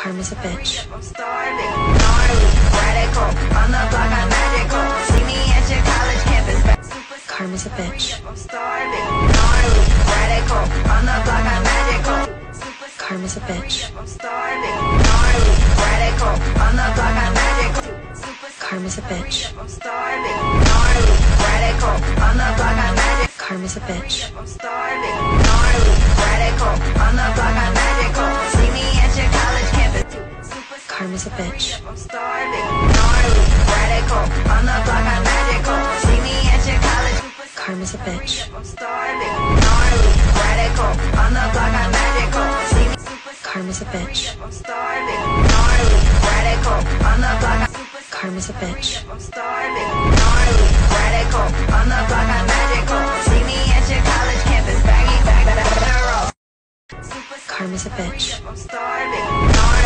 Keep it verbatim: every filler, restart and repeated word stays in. Karma's a bitch. I'm starving, radical, on the block I'm magical. See me at your college campus. Karma's a bitch. I'm starving, radical, on the block I'm magical. Karma's a bitch. I'm starving, radical, on the block I'm magical. Karma's a bitch. I'm starving, radical, on the block I'm magical. Karma's a bitch. I'm starving, radical, on the block I'm magical. See me at your college campus. Karma's a bitch. I'm starving, radical, on the block I'm magical. See me at your college. Karma's a bitch. I'm starving, radical, on the block I'm magical. See me. Karma's a bitch. I'm starving, radical, on the block. Karma's a bitch. I'm starving, radical, on the block I'm magical. See me at your college campus. Baggy, baggy, baggy. Karma's a bitch. I'm starving.